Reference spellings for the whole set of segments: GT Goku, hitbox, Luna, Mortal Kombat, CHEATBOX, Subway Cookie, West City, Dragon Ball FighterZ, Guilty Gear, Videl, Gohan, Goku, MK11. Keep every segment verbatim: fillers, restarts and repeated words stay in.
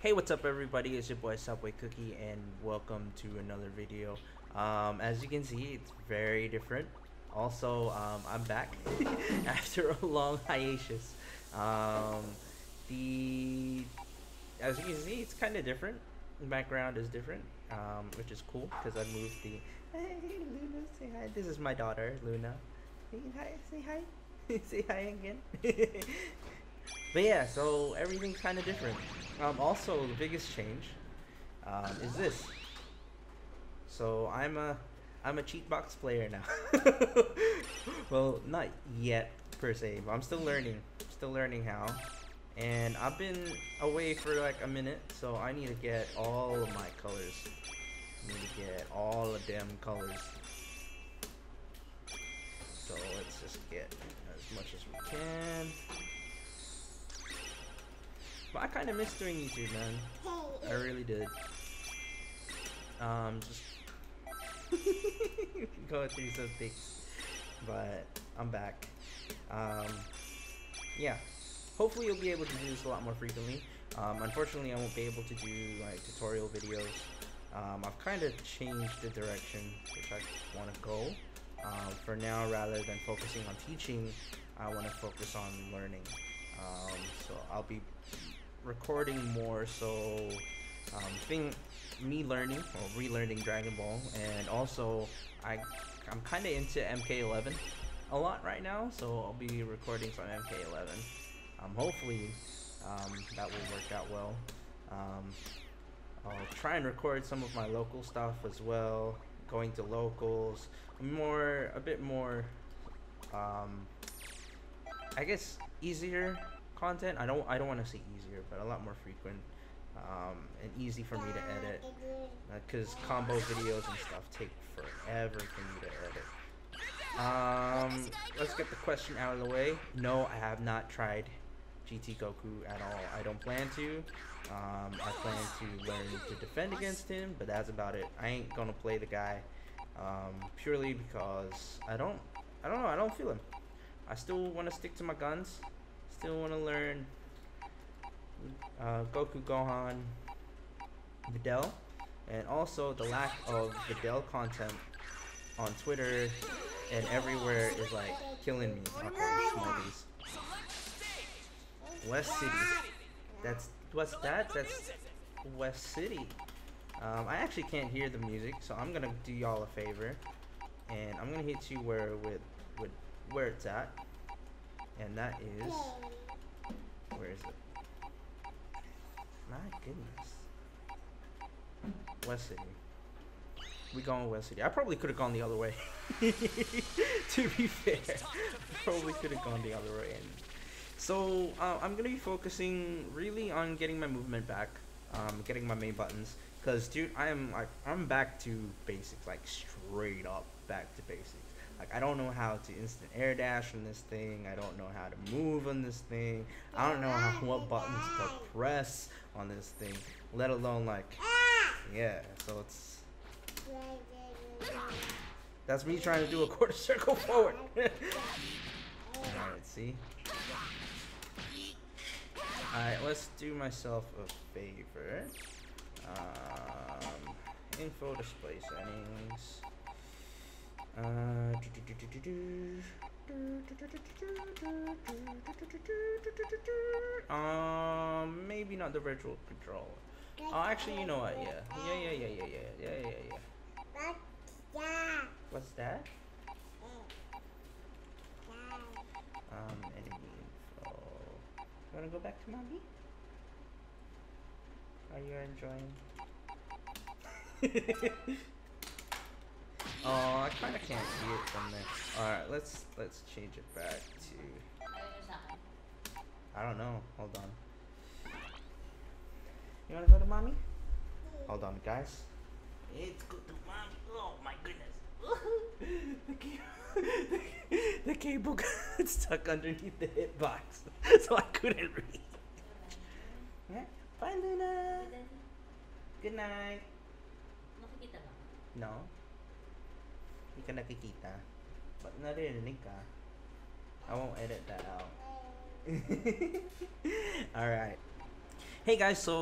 Hey, what's up everybody, it's your boy Subway Cookie and welcome to another video. Um, as you can see, it's very different. Also, um, I'm back after a long hiatus. Um, the as you can see, it's kind of different. The background is different, um, which is cool because I moved the... Hey Luna, say hi. This is my daughter, Luna. Say hi, say hi. Say hi again. But yeah, so everything's kind of different. Um, also, the biggest change um, is this. So I'm a, I'm a cheat box player now. Well, not yet per se, but I'm still learning, still learning how. And I've been away for like a minute, so I need to get all of my colors. I need to get all of them colors. So let's just get as much as we can. But I kind of missed doing YouTube, man. I really did. Um, just going through some things, but I'm back. Um, yeah. Hopefully, you'll be able to do this a lot more frequently. Um, unfortunately, I won't be able to do like tutorial videos. Um, I've kind of changed the direction which I want to go. Um, for now, rather than focusing on teaching, I want to focus on learning. Um, so I'll be recording more so um, thing me learning or relearning Dragon Ball, and also I I'm kind of into M K eleven a lot right now, so I'll be recording some M K eleven. Um, hopefully um, that will work out well. Um, I'll try and record some of my local stuff as well, going to locals, more a bit more. Um, I guess easier content. I don't. I don't want to say easier, but a lot more frequent um, and easy for me to edit. Because uh, combo videos and stuff take forever for me to edit. Um, let's get the question out of the way. No, I have not tried G T Goku at all. I don't plan to. Um, I plan to learn to defend against him, but that's about it. I ain't gonna play the guy um, purely because I don't. I don't know. I don't feel him. I still want to stick to my guns. Still want to learn uh, Goku, Gohan, Videl, and also the lack of Videl content on Twitter and everywhere is like killing me. West City. That's what's that? That's West City. Um, I actually can't hear the music, so I'm gonna do y'all a favor, and I'm gonna hit you where with with. where it's at, and that is, where is it? My goodness, West City. We going West City. I probably could have gone the other way. To be fair, probably could have gone the other way. So uh, I'm gonna be focusing really on getting my movement back, um, getting my main buttons, cause dude, I am like I'm back to basics, like straight up back to basics. Like, I don't know how to instant air dash on this thing. I don't know how to move on this thing. I don't know how, what buttons to press on this thing, let alone like, yeah. So it's, that's me trying to do a quarter circle forward. Alright, see? Alright, let's do myself a favor. Um, info display settings. Uh, um, maybe not the virtual control. Oh, actually, you know what? Yeah, yeah, yeah, yeah, yeah, yeah, yeah, yeah, yeah. What's that? Um, enemy info. Wanna go back to mommy? Are you enjoying? Oh, I kind of can't see it from there. All right, let's let's change it back to. I don't know. Hold on. You wanna go to mommy? Hold on, guys. It's good to mommy. Oh my goodness. the, cable, the cable got stuck underneath the hitbox, so I couldn't reach. Yeah. Bye, Luna. Good night. No. Hindi ka nakikita. But naririnig ka. I won't edit that out. Alright. Hey guys, so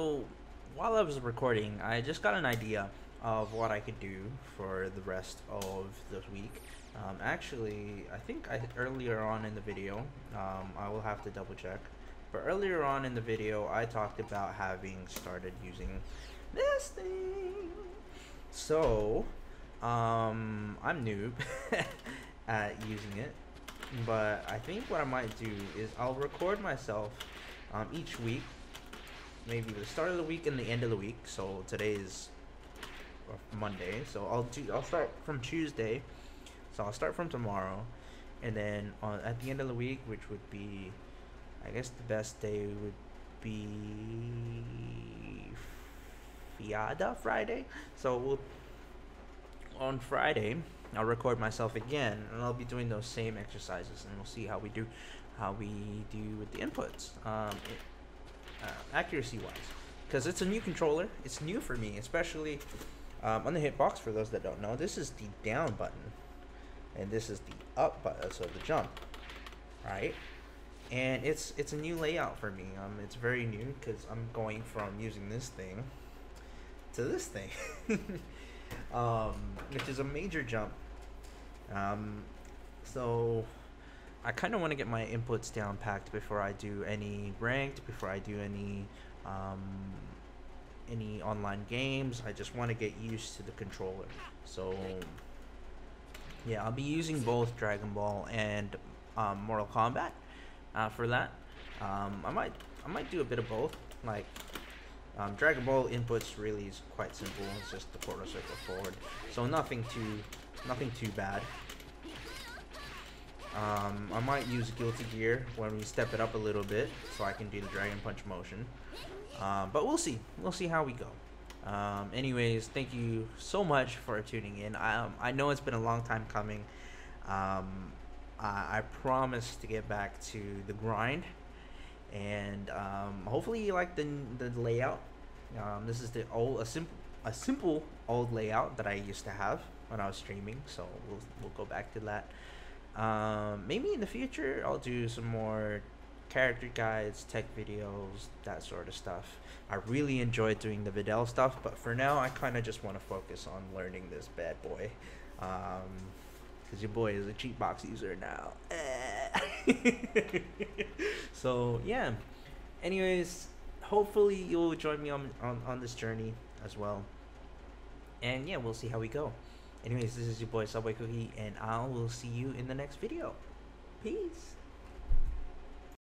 while I was recording, I just got an idea of what I could do for the rest of this week. Um, actually, I think I, earlier on in the video, um, I will have to double check, but earlier on in the video, I talked about having started using this thing. So, um, I'm noob at using it, but I think what I might do is I'll record myself um, each week, maybe the start of the week and the end of the week. So today is Monday, so I'll do. I'll start from Tuesday. So I'll start from tomorrow, and then on, at the end of the week, which would be, I guess the best day would be Fiada Friday. So we'll, on Friday, I'll record myself again, and I'll be doing those same exercises, and we'll see how we do, how we do with the inputs, um, uh, accuracy-wise, because it's a new controller. It's new for me, especially um, on the hitbox. For those that don't know, this is the down button. And this is the up button, so the jump, right? And it's it's a new layout for me. Um, it's very new because I'm going from using this thing to this thing, um, which is a major jump. Um, so I kind of want to get my inputs down packed before I do any ranked, before I do any um, any online games. I just want to get used to the controller. So. Yeah, I'll be using both Dragon Ball and um, Mortal Kombat uh, for that. Um, I might I might do a bit of both. Like um, Dragon Ball inputs really is quite simple. It's just the quarter circle forward, so nothing too nothing too bad. Um, I might use Guilty Gear when we step it up a little bit, so I can do the Dragon Punch motion. Uh, but we'll see. We'll see how we go. Um, anyways, thank you so much for tuning in. I, um, I know it's been a long time coming. Um, I, I promise to get back to the grind, and um, hopefully you like the the layout. Um, this is the old a simple a simple old layout that I used to have when I was streaming. So we'll we'll go back to that. Um, maybe in the future I'll do some more character guides, tech videos, that sort of stuff. I really enjoy doing the Videl stuff, but for now I kind of just want to focus on learning this bad boy, um, because your boy is a cheat box user now. So yeah, anyways, hopefully you'll join me on, on, on this journey as well, and yeah, we'll see how we go. Anyways, this is your boy Subway Cookie, and I will see you in the next video. Peace.